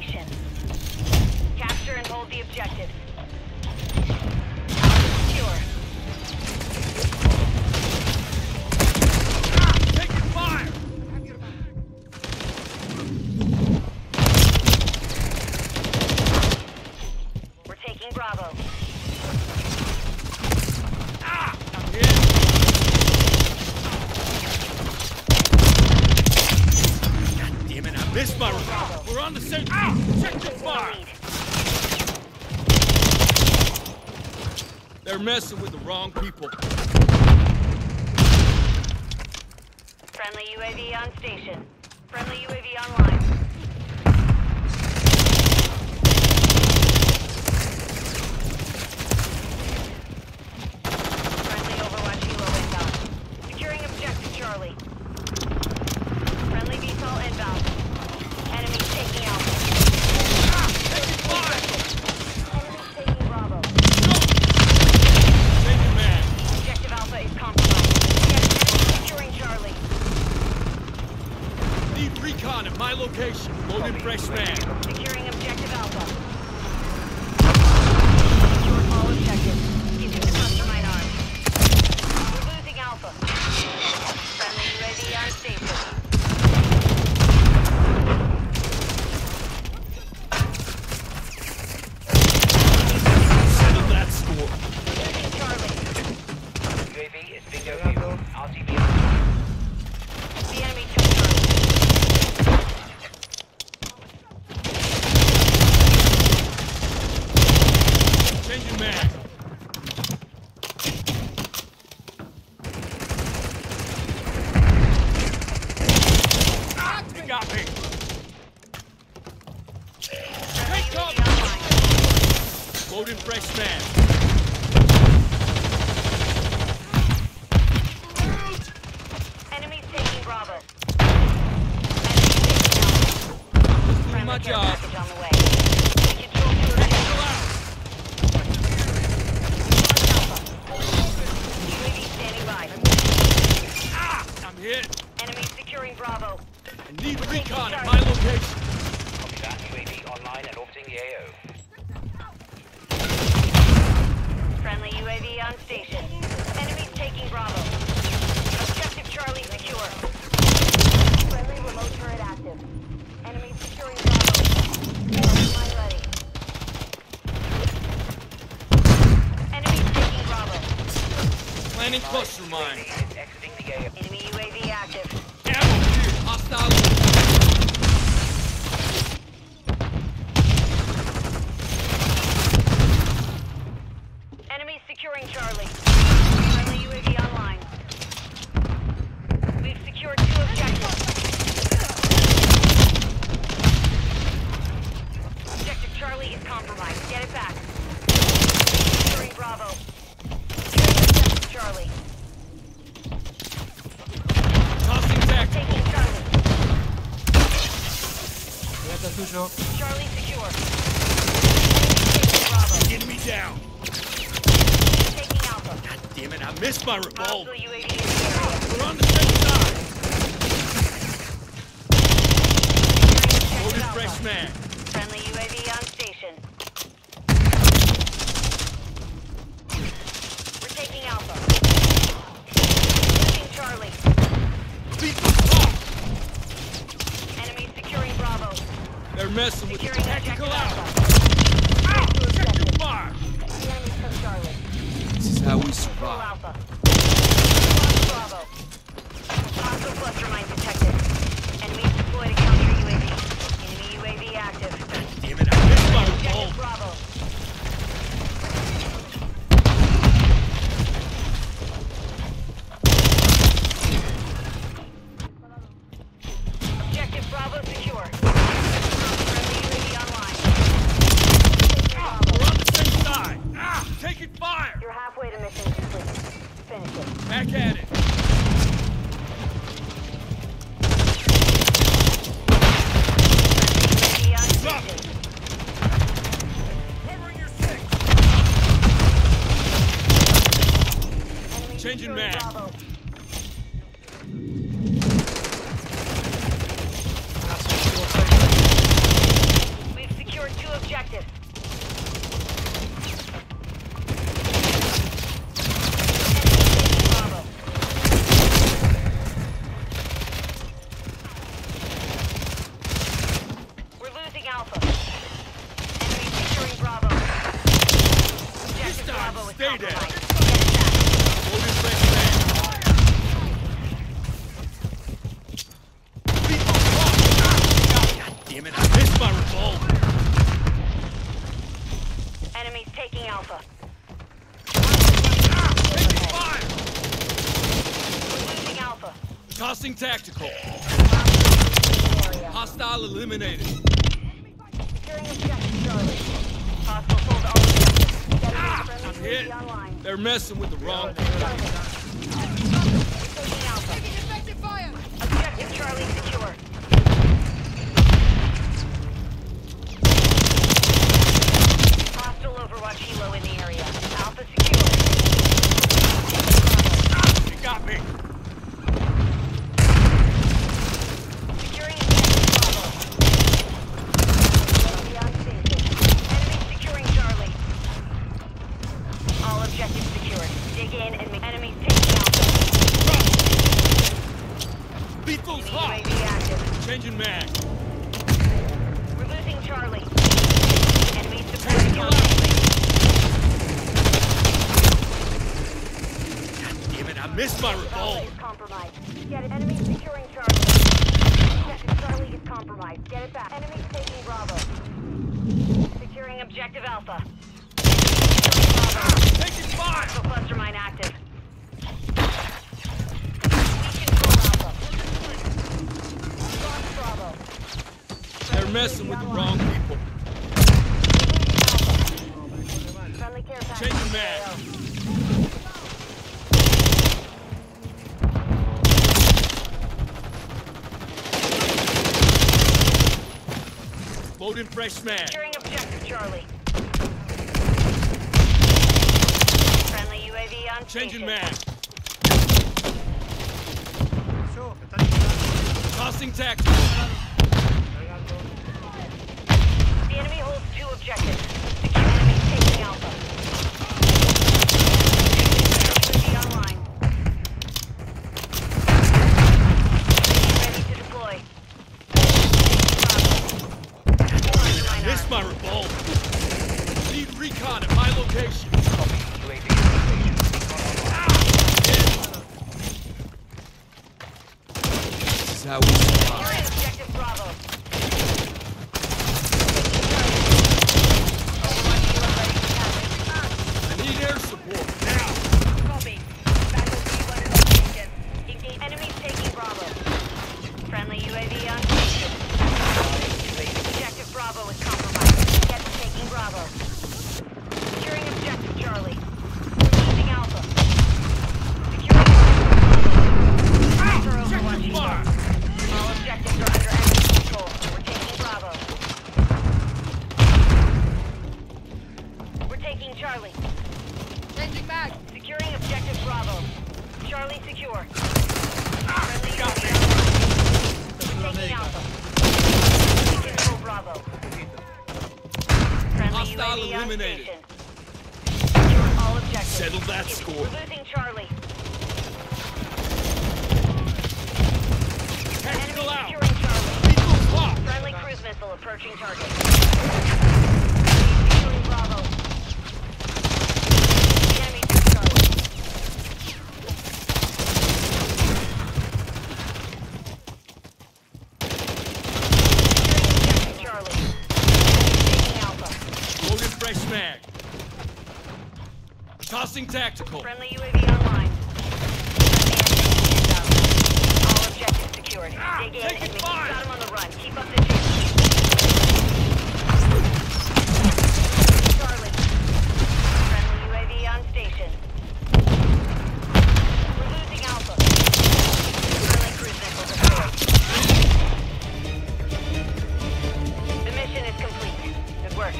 destination. Capture and hold the objective. Secure. Ah, taking fire! Have your back. We're taking Bravo. Ah! I'm here. Missed my report. We're on the same. Ow! Check the fire. They're messing with the wrong people. Friendly UAV on station. Friendly UAV online. Friendly Overwatch Hilo inbound. Securing objective Charlie. Friendly VSOL inbound. Enemy taking out. Ah, taking fire! Enemy taking Bravo. No. Take it, man. Objective Alpha is compromised. Enemy securing Charlie. Need recon at my location. Loaded fresh man. Securing objective Alpha. Securing all objectives. Giving the clustermine arm. We're losing Alpha. Friendly UAV on station. Loading fresh man. Enemies taking Bravo. Enemies taking Alpha. Friendly my care job. Package on the way. We control your Alpha. UAV standing by. Ah! I'm hit. Enemies securing Bravo. I need recon at my location. Copy that. UAV online and orbiting the AO. Friendly UAV on station. Enemies taking Bravo. Objective Charlie secure. Friendly remote turret active. Enemies securing Bravo. Mine ready. Enemies taking Bravo. Planning cluster mine. Exiting the AO. Enemy UAV active. Hostile. Securing Charlie. Friendly UAV online. We've secured 2 objectives. Objective Charlie is compromised. Get it back. Securing Bravo. Securing objective Charlie. Tossing back. Taking Charlie. Charlie secure. Taking Bravo. Get me down. God damn it, I missed my revolver. We're on the same side. Loaded fresh man. Friendly UAV on station. We're taking Alpha. Losing Charlie. Beat the fuck. Enemy securing Bravo. They're messing with the tactical Alpha. Ow! Check your fire. The enemy took Charlie. This is how we survive. Alpha. Bravo. Hostile cluster mine detected. Enemies deployed to counter UAV. Enemy UAV active. Damn it, I missed my goal. Bravo. Objective Bravo secure. Friendly UAV online. Ah, we're on the same side. Ah, taking fire. You're halfway to mission complete. Finish it. Back at it. Stop. Covering your six. Changing mag. Tossing tactical. Hostile eliminated. Securing objective Charlie. Hostile sold all objectives. I'm hit. Online. They're messing with the wrong people. Taking effective fire. Objective Charlie secure. Hostile Overwatch Helo in the area. Alpha secure. Ah, you got me. Changing mag. We're losing Charlie. Enemy supporting Charlie. God damn it, I missed my revolver. Compromised. Get it. Enemy securing Charlie. Objective Charlie is compromised. Get it back. Enemy taking Bravo. Securing objective Alpha. Taking fire. Cluster mine active. They're messing with the wrong people. Changing mag. Loading fresh mag. Securing objective Charlie. Friendly UAV on station. Changing mag. Tossing tactics. The enemy holds two objectives. The enemy taking Alpha. UAV online. Ready to deploy. Missed my revolver. Need recon at my location. Copy. UAV location. Ah! This is how we survive. Eliminated. All objectives. Settle that score. We're losing Charlie. Tactical out. Charlie. Friendly cruise missile approaching target. Securing Bravo. The enemy took Charlie. Securing Charlie. Fresh mag. Tossing tactical. Friendly UAV online. All objectives secured. Dig in and got him on the run. Keep up the chase. Charlie. Friendly UAV on station. We're losing Alpha. Friendly cruise missile destroyed. The mission is complete. Good work.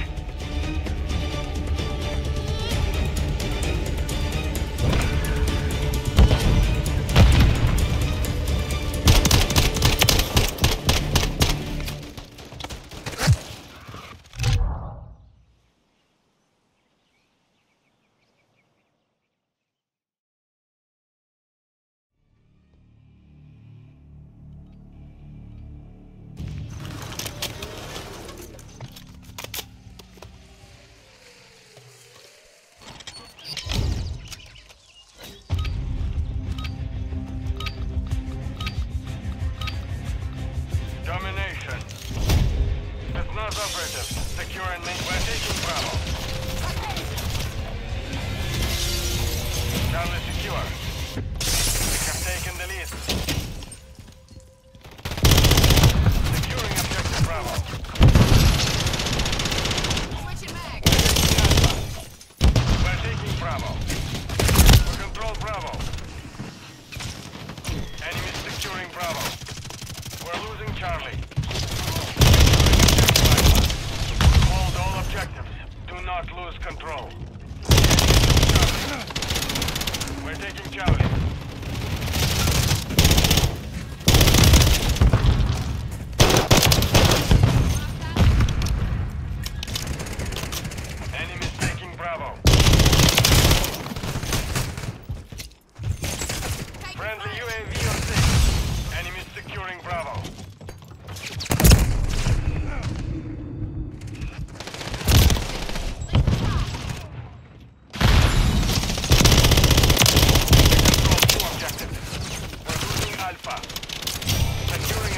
Charlie. Hold all objectives. Do not lose control. We're taking Charlie. Enemies taking Bravo. Friendly UAV on station. Enemies securing Bravo. Securing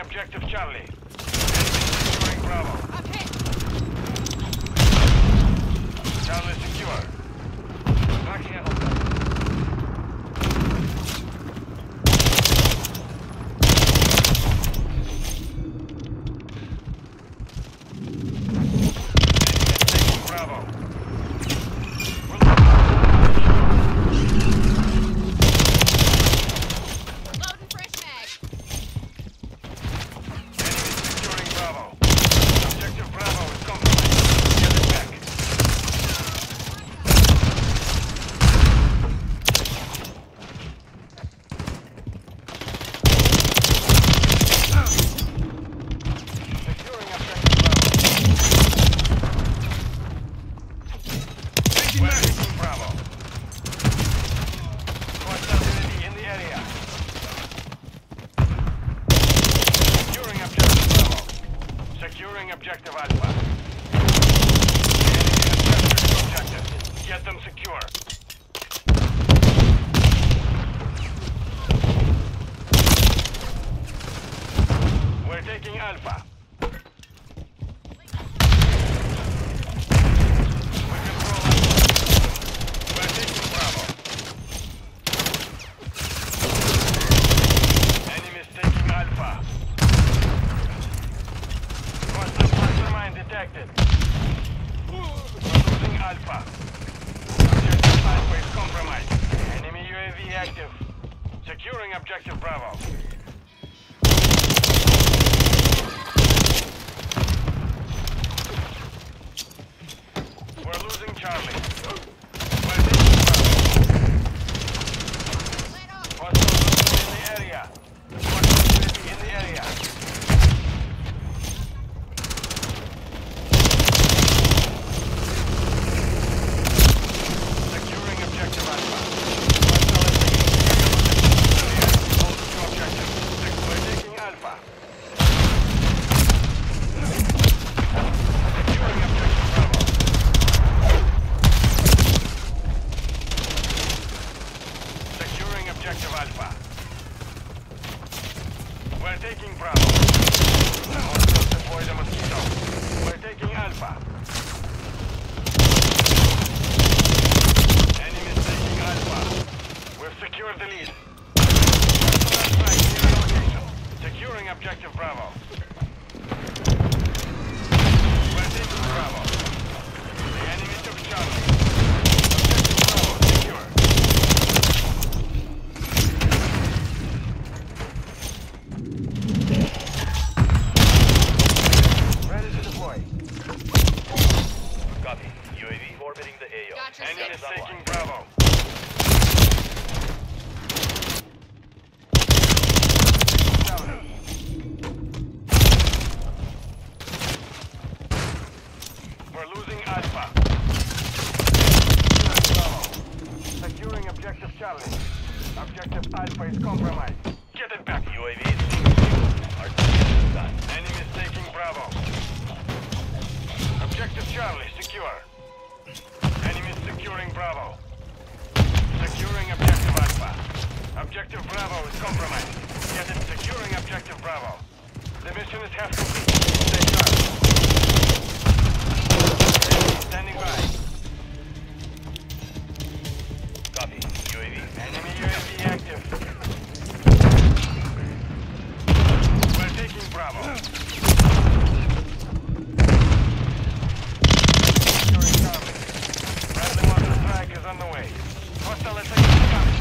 objective Charlie. Securing Bravo. Okay. Charlie secure. Back here. Taking Bravo. Objective Alpha. Objective. Get them secure. We're taking Alpha. We control Alpha. We're taking Bravo. Enemies taking Alpha. Detected. We're losing Alpha. Objective Alpha is compromised. Enemy UAV active. Securing objective Bravo. We're losing Charlie. We're losing Bravo. Hostile in the area. Hostile in the area. Objective Bravo. We're taking Bravo. The enemy took Charlie. Objective Bravo secure. Ready to deploy. Copy. UAV orbiting the AO. Gotcha. Enemy is taking Bravo. Objective Alpha is compromised. Get it back. UAV is taking Bravo. Objective Charlie. The mission is half complete. Stay sharp. Standing by. Copy. UAV. Enemy UAV active. We're taking Bravo. Securing Charlie. Bradley Monster Strike is on the way. Hostile attack is coming.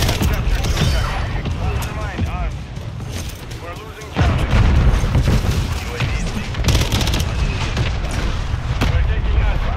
Captured two targets. Hold your mind armed. We're losing Charlie. UAV is leaving. We're taking Alpha.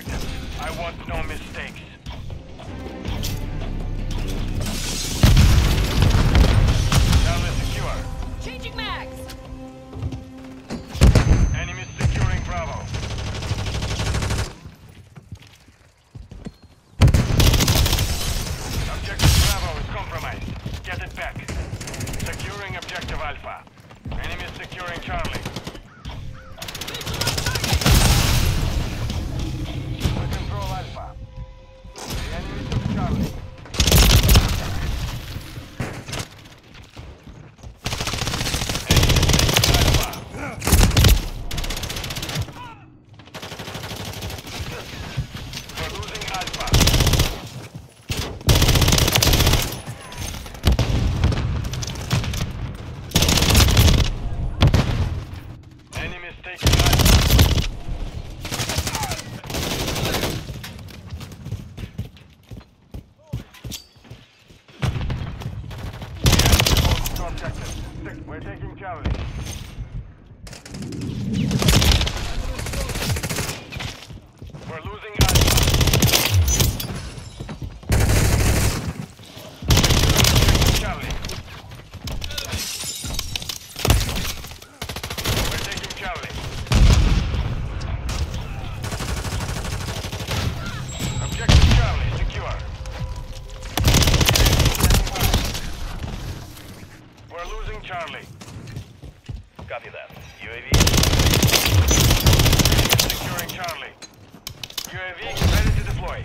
objective. I want no mistakes. Now let's secure. Changing mags. Enemy securing Bravo. Objective Bravo is compromised. Get it back. Securing objective Alpha. Enemy securing Charlie. We're taking Charlie. We're losing Charlie. We're taking Charlie. Objective Charlie secure. We're losing Charlie. Copy that. UAV securing Charlie. UAV ready to deploy.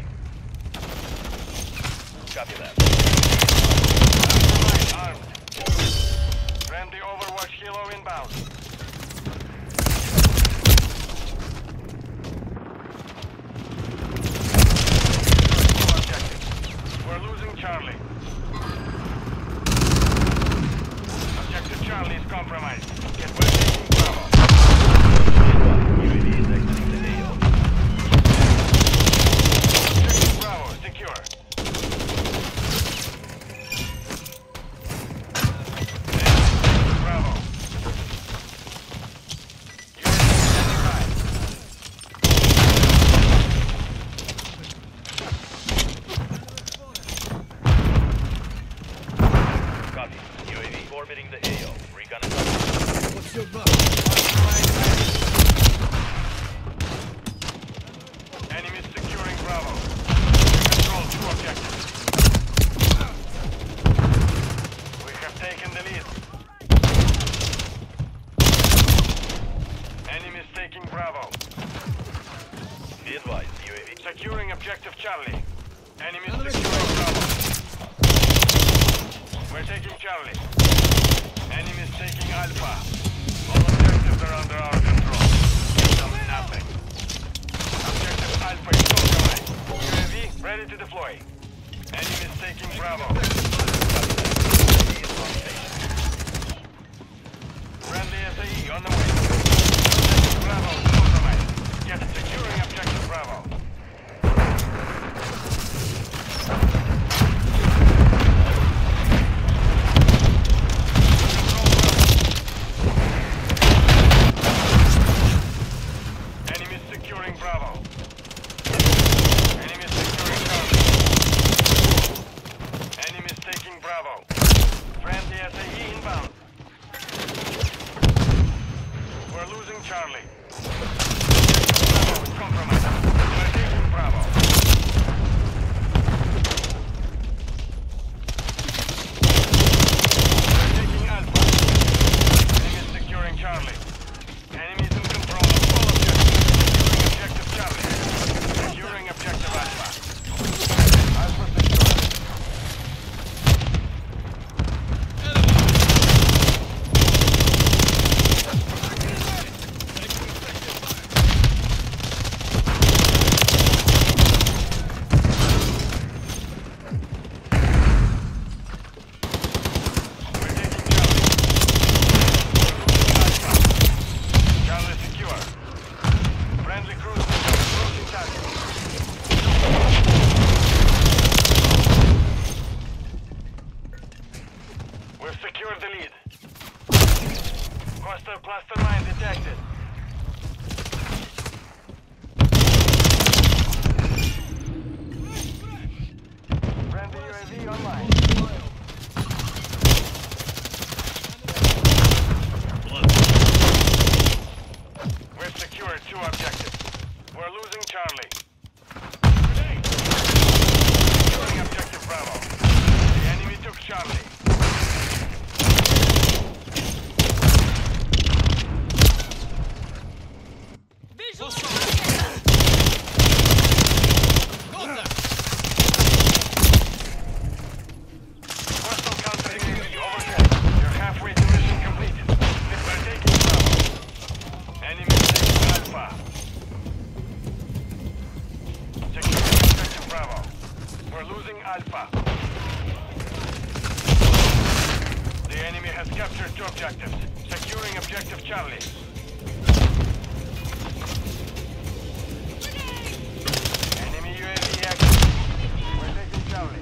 Copy that. Alpha 9 armed. Ramdi Overwatch Hilo inbound. We're losing Charlie. Objective Charlie is compromised. Get ready. Bravo. UAV is exiting the AO. Objective Bravo secure. Bravo. UAV standing by. Copy. UAV orbiting the AO. Recon attack. What's your buck? Enemy securing Bravo. Control two objectives. We have taken the lead. Enemy taking Bravo. Be advised, UAV. Securing objective Charlie. Enemy securing Bravo. We're taking Charlie. Enemies taking Alpha. All objectives are under our control. Give them nothing. Objective Alpha is compromised. UAV ready to deploy. Enemies taking Bravo. Friendly SAE on the way. Objective Bravo is compromised. Get securing objective Bravo. Cluster mine detected. UAV online. We've secured two objectives. We're losing Charlie. Securing objective Bravo. The enemy took Charlie. Alpha. The enemy has captured two objectives. Securing objective Charlie. Enemy UAV active. We're taking Charlie.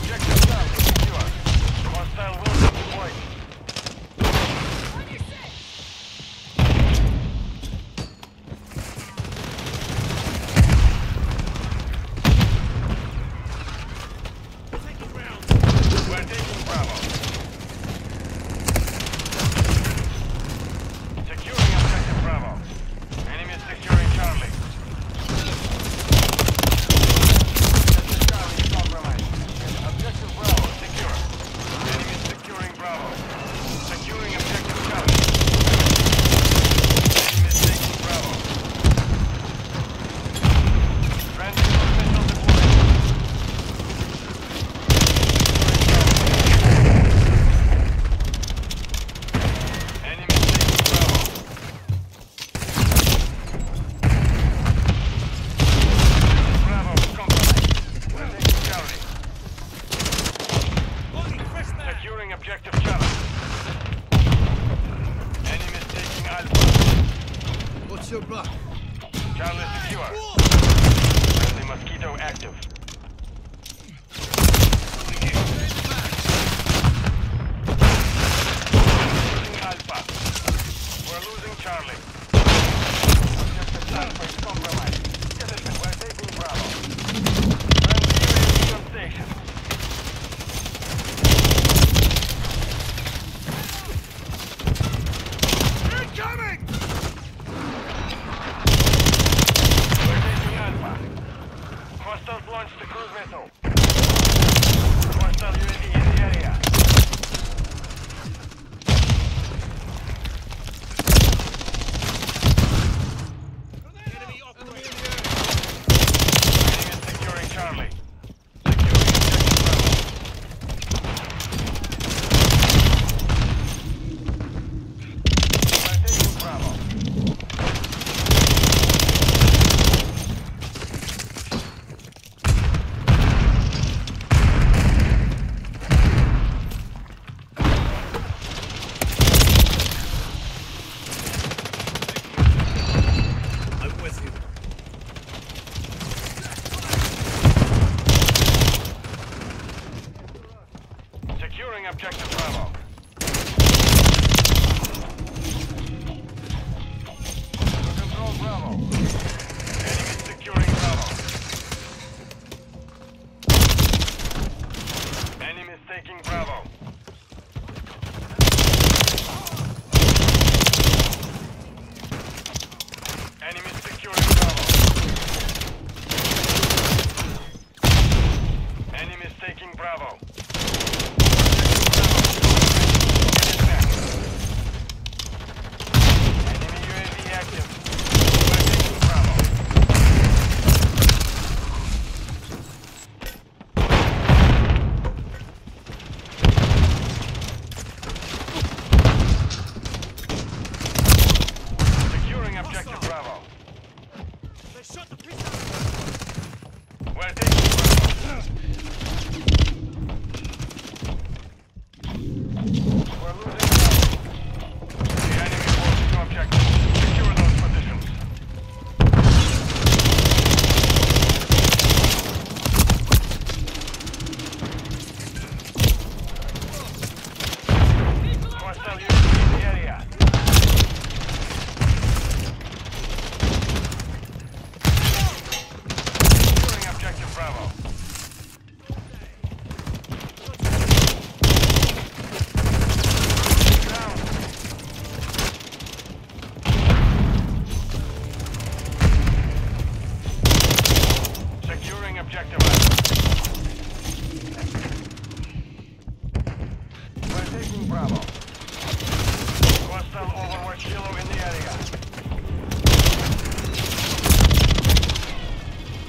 Objective Charlie secured. Hostile wounds deployed. Your block. Charlie secure. Friendly Mosquito active. We're losing Alpha. We're losing Charlie. Objective Alpha is compromised. We're taking Bravo. Friendly UAV station. Launch the cruise missile. Hostile UAV in the area. Enemy operating. Enemy is securing Charlie. Securing objective Bravo. We're taking Bravo. Securing objective Bravo. Control Bravo. Enemy securing Bravo. Enemy taking Bravo. Enemy securing Bravo. Enemy taking Bravo. Where did you go? Bravo. Hostile Overwatch Yellow in the area.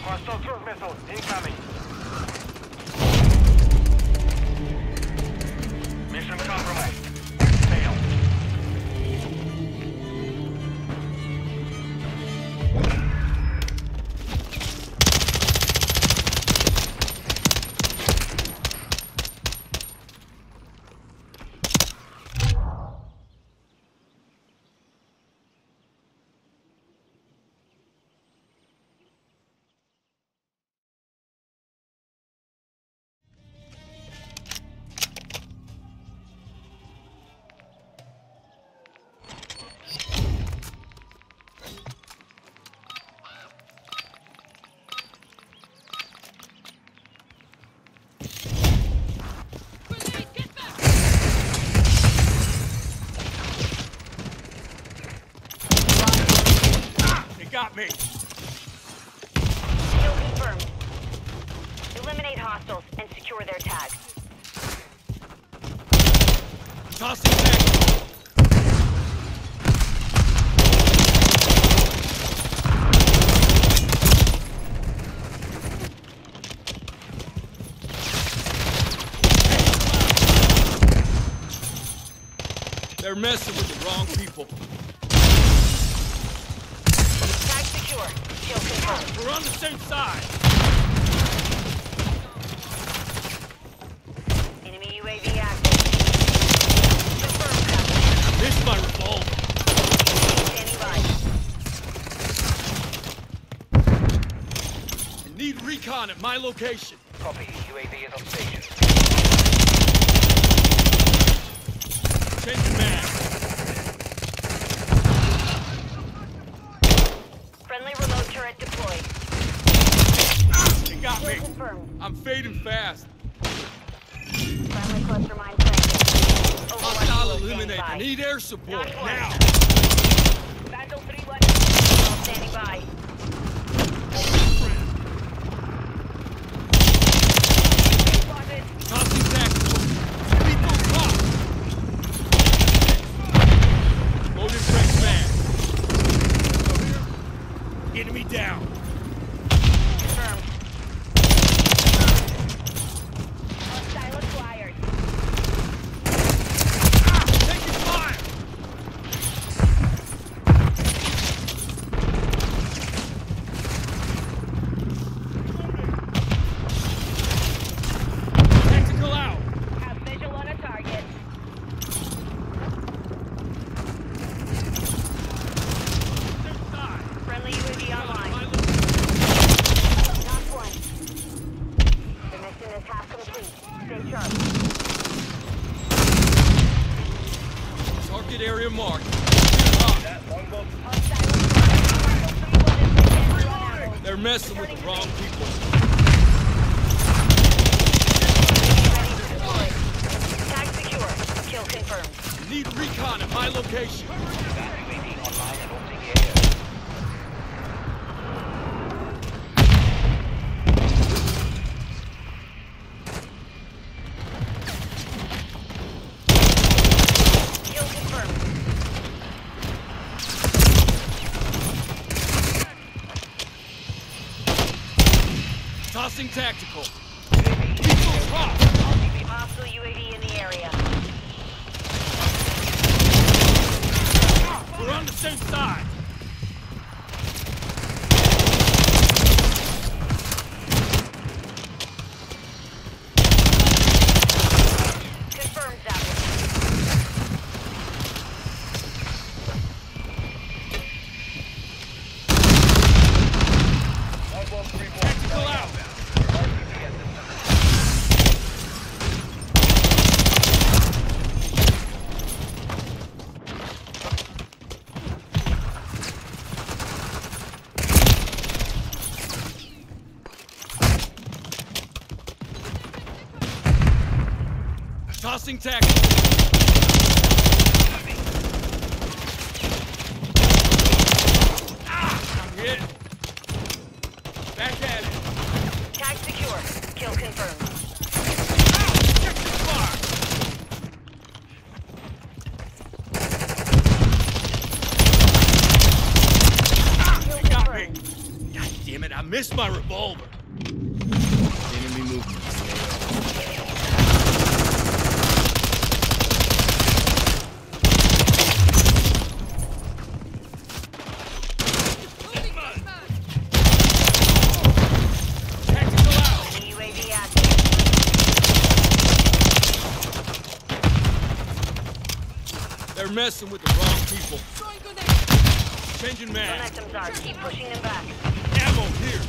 Hostile truck missile incoming. Mission compromised. Got me. Kill confirmed. Eliminate hostiles and secure their tags. Tossing tag. They're messing with the wrong people. Sure. Kill confirmed. We're on the same side. Enemy UAV active. Confirmed capture. I missed my revolver. Standing by. I need recon at my location. Copy. UAV is on station. Change the map. Got me. Confirmed. I'm fading fast. Friendly cluster mine planted. Hostile eliminate. I need air support now. Battle 3-1. Standing by. Tossing tactical. People top. Loaded fresh man. Enemy down. They're messing with the wrong people. Tag secure. Kill confirmed. Need recon at my location. Tossing tactical. Hostile UAV in the area. We're on the same side. Confirmed that one. Tactical out. Tossing tackle. I'm hit. Back at it. Tag secure. Kill confirmed. Check the fire. missed my revolver. Enemy movement. They're messing with the wrong people. Changing mass. Momentum's ours. Keep pushing them back. Ammo here.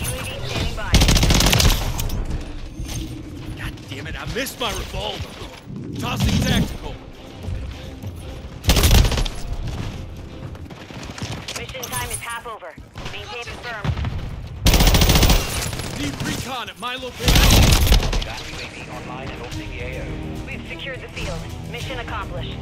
UAV standing by. God damn it! I missed my revolver. Tossing tactical. Mission time is half over. Maintain firm. Need recon at my location. Got UAV online and opening the AO. We've secured the field. Mission accomplished.